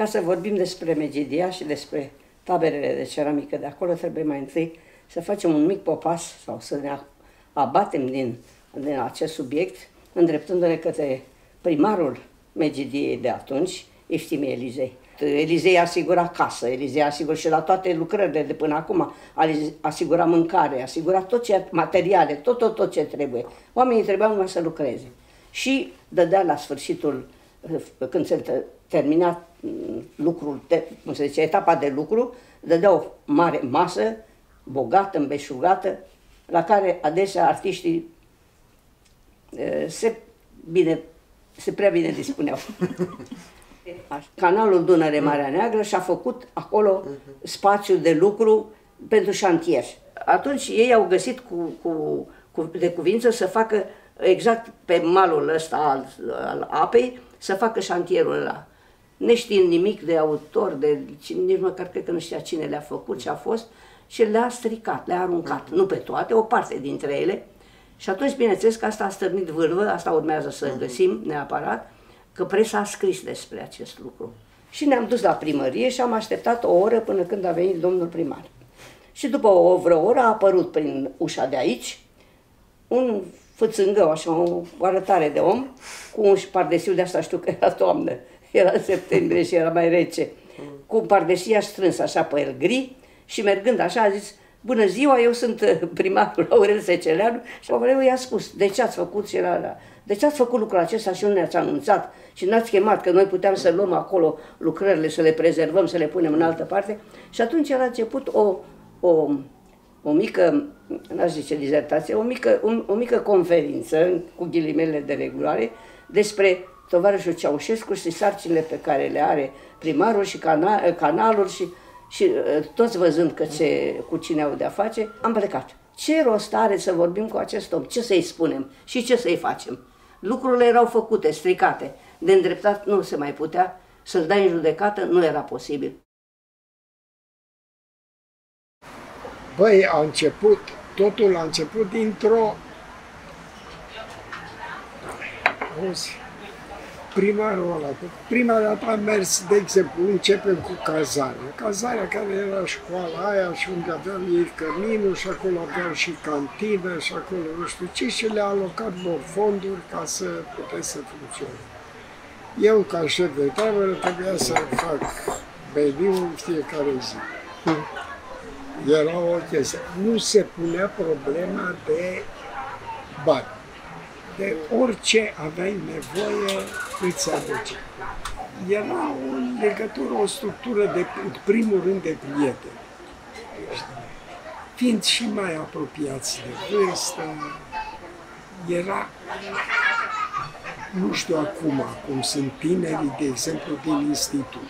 Ca să vorbim despre Medgidia și despre taberele de ceramică de acolo, trebuie mai întâi să facem un mic popas sau să ne abatem din acest subiect, îndreptându-ne către primarul Medgidiei de atunci, Iftimei Elisei. Elisei asigura casă, Elisei asigura și la toate lucrările de până acum, asigura mâncare, asigura tot ce, materiale, tot ce trebuie. Oamenii trebuiau numai să lucreze. Și dădea la sfârșitul, când se termina lucrul, cum se zice, etapa de lucru, dădea o mare masă, bogată, îmbeșugată, la care adesea artiștii se prea bine dispuneau. Canalul Dunăre, Marea Neagră, și-a făcut acolo spațiu de lucru pentru șantier. Atunci ei au găsit de cuvință să facă exact pe malul ăsta al apei, să facă șantierul ăla. Neștiind nimic de autor, nici măcar cred că nu știa cine le-a făcut, ce a fost, și le-a stricat, le-a aruncat. Nu pe toate, o parte dintre ele. Și atunci, bineînțeles că asta a stârnit vârvă, asta urmează să găsim neapărat, că presa a scris despre acest lucru. Și ne-am dus la primărie și am așteptat o oră până când a venit domnul primar. Și după vreo oră a apărut prin ușa de aici un fățângău, așa, o arătare de om, cu un pardesiu de asta, știu că era toamnă, era septembrie și era mai rece, cu un pardesiu strâns așa pe el gri și mergând așa a zis: bună ziua, eu sunt primarul Orel Seceleanu. Și eu i-a spus: de ce ați făcut și de ce ați făcut lucrul acesta și nu ne-ați anunțat și n-ați chemat, că noi puteam să luăm acolo lucrările, să le prezervăm, să le punem în altă parte. Și atunci el a început o mică, n-aș zice dizertație, o mică conferință, cu ghilimele de reguloare, despre tovarășul Ceaușescu și sarcinile pe care le are primarul și canalul și toți văzând că cu cine au de-a face, am plecat. Ce rost are să vorbim cu acest om? Ce să-i spunem și ce să-i facem? Lucrurile erau făcute, stricate. De îndreptat nu se mai putea, să-l dai în judecată nu era posibil. Băi, totul a început dintr-o... Primarul ăla. Prima dată am mers, de exemplu, începem cu cazarea. Cazarea care era școala aia și unde aveau ei căminul și acolo aveau și cantină și acolo nu știu ce și le-a alocat lor fonduri ca să puteți să funcționeze. Eu, ca șef de tabără, trebuia să fac meniul fiecare zi. Era o chestie. Nu se punea problema de bani. De orice aveai nevoie, îți aduce. Era o legătură, o structură de, în primul rând, de prieteni. Fiind și mai apropiați de vârstă, era, nu știu acum, cum sunt tinerii, de exemplu, din institut.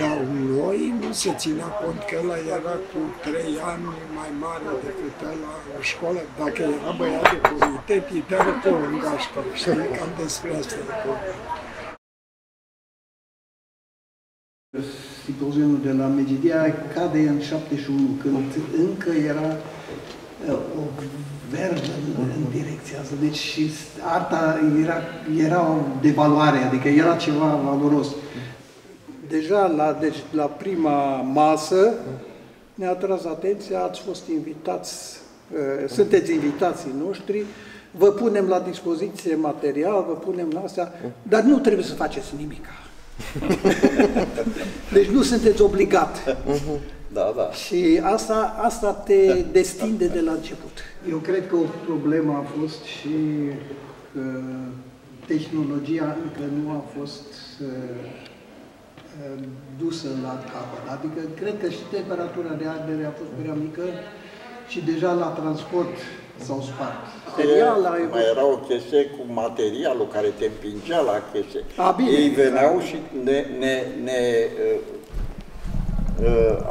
Dar noi nu se ținea cont că ăla era cu 3 ani mai mare decât ăla la școală. Dacă era băiat de comitet, îi dea pe lângă școală. Știi, cam despre asta e vorba. Simpozionul de la Medgidia cade în 71, când încă era o verbă în direcția asta. Deci și arta era o devaloare, adică era ceva valoros. Deja la prima masă ne-a tras atenția, ați fost invitați, sunteți invitații noștri, vă punem la dispoziție material, vă punem la astea, dar nu trebuie să faceți nimic. Deci nu sunteți obligat. Da, da. Și asta te destinde de la început. Eu cred că o problemă a fost și că tehnologia încă nu a fost dusă la capăt. Adică, cred că și temperatura de ardere a fost prea mică și deja la transport s-au spart. Mai era o chestie cu materialul care te împingea la chestie. Ei veneau și ne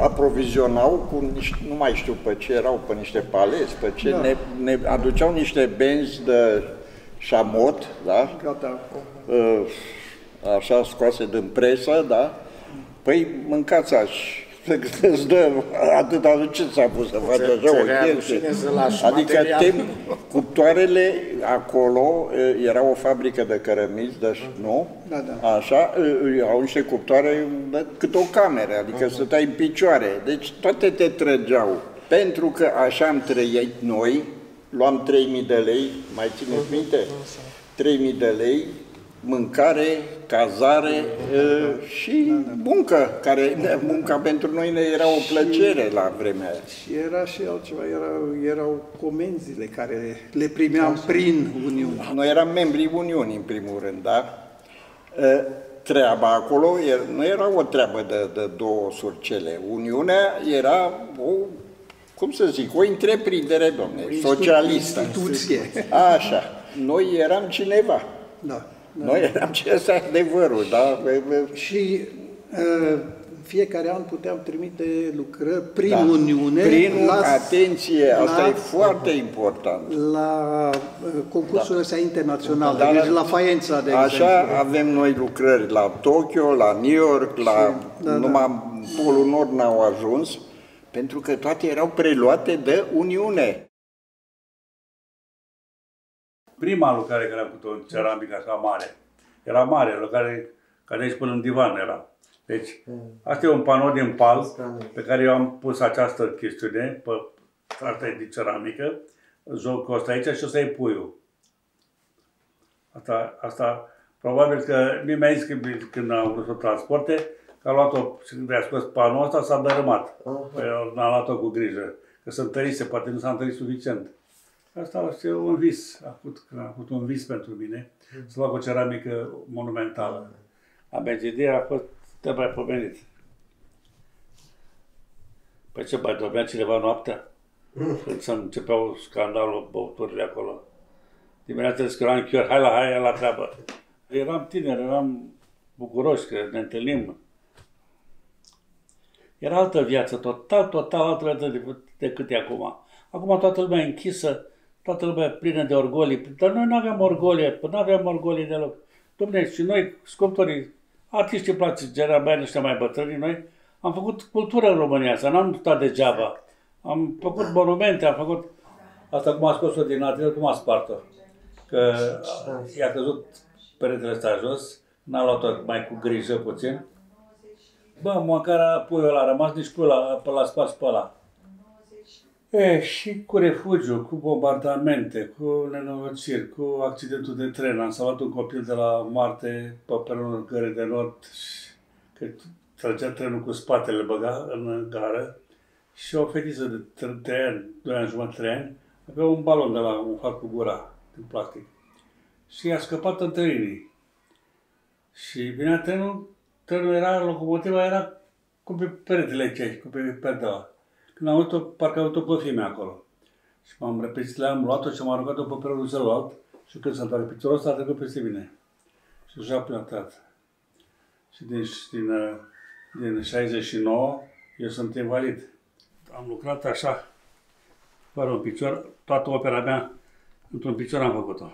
aprovizionau cu niște, nu mai știu pe ce erau, pe niște paleți, pe ce, da. ne aduceau niște benzi de șamot, da? Gata. Așa scoase din presă, da? Păi mâncați Îți dă atâta, nu ce s-a pus să facă așa o chestie. Adică cuptoarele acolo, era o fabrică de cărămizi, deci nu? Așa, au niște cuptoare cât o cameră, adică stăteai în picioare. Deci toate te trăgeau. Pentru că așa am trăit noi, luam 3.000 de lei, mai țineți minte? 3.000 de lei, mâncare, cazare și muncă, care munca pentru noi ne era o plăcere la vremea aia. Și era și altceva, erau comenzile care le primeam prin Uniune. Noi eram membrii Uniunii, în primul rând, da? Treaba acolo nu era o treabă de două surcele. Uniunea era o, cum să zic, o întreprindere, domne, socialistă. Instituție. Așa. Noi eram cineva. Da. Noi eram acesta adevărul, da? Și fiecare an puteam trimite lucrări prin Uniune. Prin atenție, asta e foarte important. La concursurile astea internaționale, deci la Faiența, de exemplu. Așa avem noi lucrări la Tokyo, la New York, la numai Polul Nord n-au ajuns, pentru că toate erau preluate de Uniune. Prima lucrare care am făcut-o în ceramică așa mare, era mare, lucrare care aici până în divan era. Deci, asta e un panou din palm pe care eu am pus această chestiune, pe asta e din ceramică, jocul ăsta aici și ăsta e puiul. Asta, probabil că mie mi-a zis când am vrut să o transporte, că a luat-o și când a scos panoul ăsta s-a dărâmat. N-am luat-o cu grijă, că se întărise, poate nu s-a întărit suficient. Asta este un vis, a fost un vis pentru mine, să fac o ceramică monumentală. A Medgidia a fost nebaipomenit. Păi ce, mai dormea cineva noaptea? Când se începeau scandalul, băuturile acolo. Dimineața scrieam în chior, hai la treabă. Eram tineri, eram bucuroși că ne întâlnim. Era altă viață, total altă viață decât e acum. Acum toată lumea e închisă, toată lumea plină de orgolii, dar noi nu aveam orgolii deloc. Dom'le, și noi, sculptorii, artiștii plasticieni, abia niște mai bătrâni, noi am făcut cultură în România asta, n-am stat degeaba. Am făcut monumente, am făcut... Asta cum a scos-o din atelier, cum a spart-o. Că i-a căzut peretele ăsta jos, n-a luat-o mai cu grijă puțin. Bă, măcar puiul ăla a rămas, nici puiul l-a spart pe ăla. E, și cu refugiu, cu bombardamente, cu nenorociri, cu accidentul de tren. Am salvat un copil de la moarte pe peronul Gării de Nord, că trăgea trenul cu spatele, băga în gară, și o fetiță de 2 ani jumătate, 3 ani, avea un balon de la un far cu gura, din plastic. Și a scăpat între linii. Și vinea trenul era, locomotiva era cu pe peretele aici, cu pe perdeaua. Când am luat-o, parcă am luat-o pe femeia acolo. Și m-am repezit la ea, am luat-o și am aruncat-o pe perelul celălalt. Și când s-a dat piciorul ăsta, a trecut peste mine. Și așa până atât. Și din 69, eu sunt invalid. Am lucrat așa, fără un picior, toată opera mea, într-un picior am făcut-o.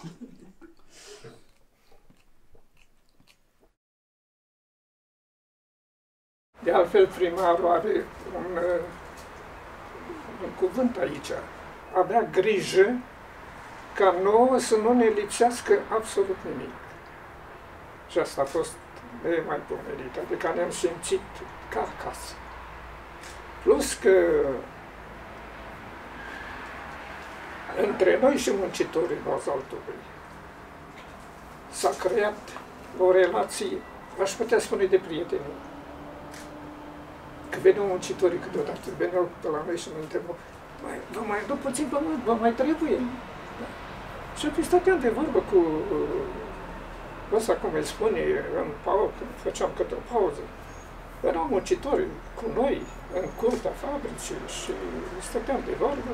De altfel, primarul are un cuvânt aici, avea grijă ca nouă să nu ne lipsească absolut nimic. Și asta a fost nemaipomenit, adică ne-am simțit ca acasă. Plus că între noi și muncitorii bazaltului s-a creat o relație, aș putea spune, de prietenie. Că veneau muncitorii câteodată, veneau pe la noi și ne întrebau, vă mai duc puțin pe mult, vă mai trebuie. Da. Și apoi stăteam de vorbă cu ăsta, cum îi spune, în pauză, când făceam câte o pauză. Erau muncitori cu noi, în curtea fabricii și stăteam de vorbă.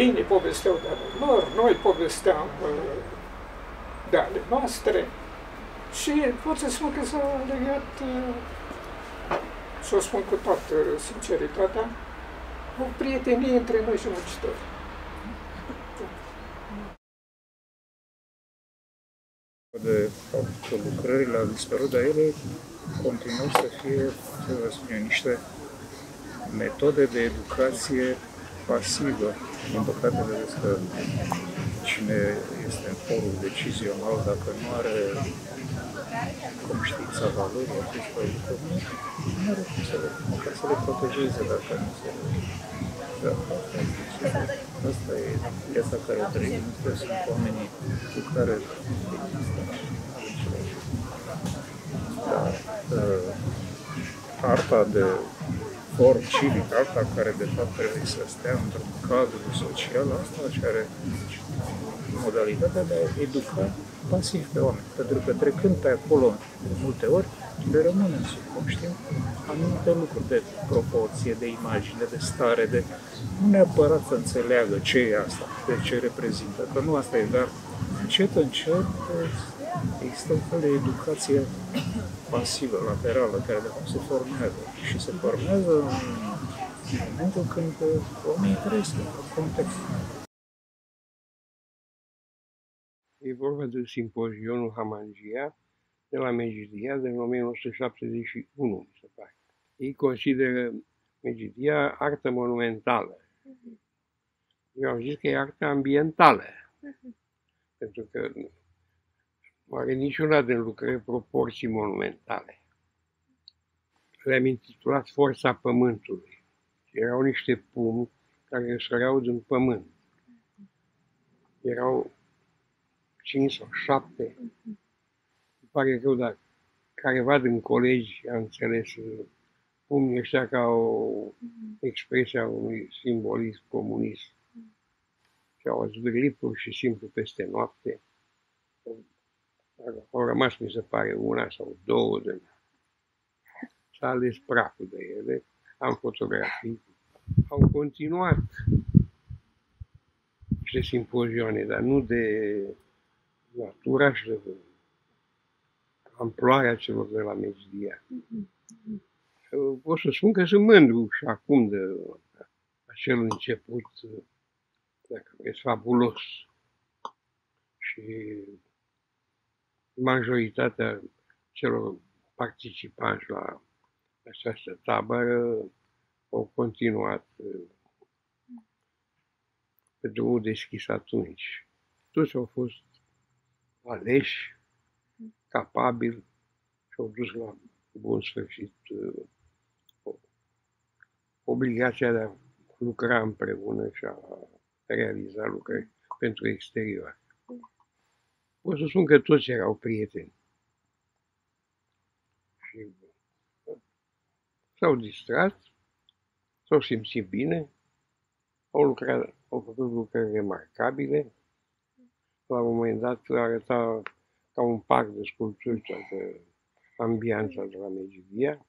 Ei ne povesteau de ale lor, noi povesteam de ale noastre. Și pot să spun că s-a legat, și o spun cu toată sinceritatea, o prietenie între noi și muncitori. De faptul că lucrările au dispărut, dar ele continuă să fie, să vă spun eu, niște metode de educație pasivă din păcate de că cine este în forul decizional, dacă nu are conștiința valorii, atunci nu are cum să le, măcar să le protejeze dacă nu se da, asta e viața care o trăim, astea sunt oamenii cu care există. Dar arta de form civic, arta care de fapt trebuie să stea într-un cadru social, asta și are modalitatea de a educa pasiv pe oameni. Pentru că trecând pe acolo de multe ori, le rămâne în subconștient anumite lucruri de proporție, de imagine, de stare, de nu neapărat să înțeleagă ce e asta, de ce reprezintă, că nu asta e, dar încet, încet există un fel de educație pasivă, laterală, care de fapt se formează. Și se formează în momentul când oamenii trăiesc într-un context. E vorba de simpozionul Hamangia de la Medgidia de 1971, mi se pare. Ei consideră Medgidia artă monumentală. Eu am zis că e artă ambientală, pentru că nu are niciuna din lucrări proporții monumentale. Le-am intitulat Forța Pământului. Erau niște pumni care răsăreau din pământ. Erau 5 sau 7. Îmi pare greu, dar careva din colegi a înțeles pumnii ăștia ca o expresie a unui simbolism comunist. Și au zvârlit pur și simplu peste noapte. Au rămas, mi se pare, 1 sau 2 de ele. S-a ales praful de ele, am fotografii. Au continuat niște simpozioane, dar nu de natura și de amploarea celor de la Medgidia. Pot să spun că sunt mândru și acum de acel început, dacă vreți, fabulos. Și majoritatea celor participanți la această tabără au continuat pe drumul deschis atunci. Toți au fost aleși, capabili și au dus la bun sfârșit obligația de a lucra împreună și a realiza lucrări pentru exterior. Pot să spun că toți erau prieteni. Și s-au distrat, s-au simțit bine, au lucrat, au făcut lucrări remarcabile. La un moment dat arăta ca un parc de sculpturi toată ambianța de la Medgidia.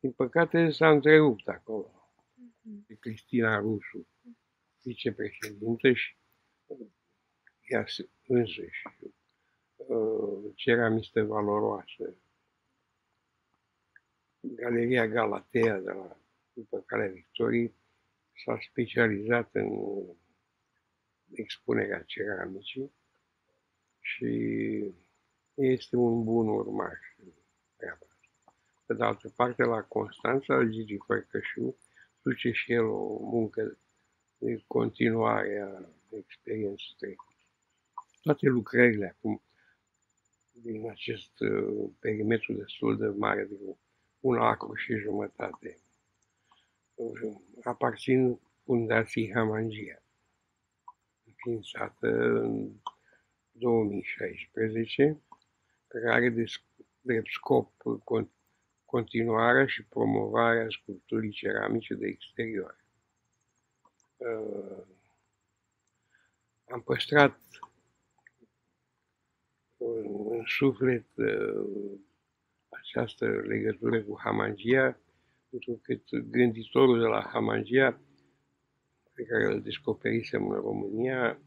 Din păcate s-a întrerupt acolo. Cristina Rusu, vicepreședintă, și ea însăși, ceramistă valoroasă. Galeria Galatea de la, după Calea Victoriei s-a specializat în expunerea ceramicii și este un bun urmaș. Pe de altă parte, la Constanța, Gigi Fărcășiu duce și el o muncă de continuare a experienței trecute. Toate lucrările acum din acest perimetru destul de mare, de 1 acru și jumătate, aparțin Fundației Hamangia, înființată în 2016, care are de scop continuarea și promovarea sculpturii ceramice de exterior. Am păstrat în suflet această legătură cu Hamangia, pentru că gânditorul de la Hamangia, pe care îl descoperisem în România,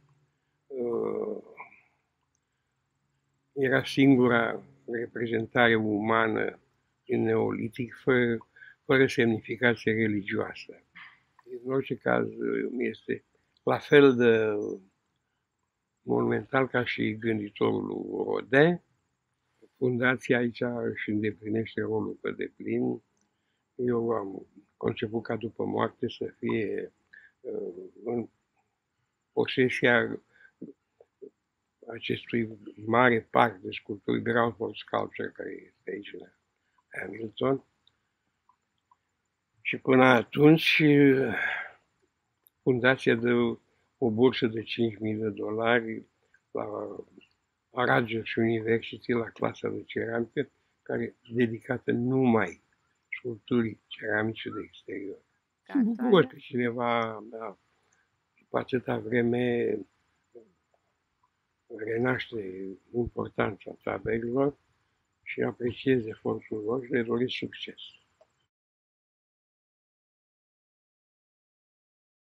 era singura reprezentare umană din neolitic, fără semnificație religioasă. În orice caz, este la fel de monumental ca și gânditorul Rodin. Fundația aici își îndeplinește rolul pe deplin. Eu am conceput ca după moarte să fie în posesia acestui mare parc de sculpturi, Gorwood Sculpture, care este aici la Hamilton. Și până atunci, fundația dă o bursă de $5.000 la Raggi University, la clasa de ceramică, care e dedicată numai sculpturii ceramice de exterior. Sunt bucuros că cineva, după atâta vreme, renaște importanța taberelor și apreciez efortul lor și le doresc succes.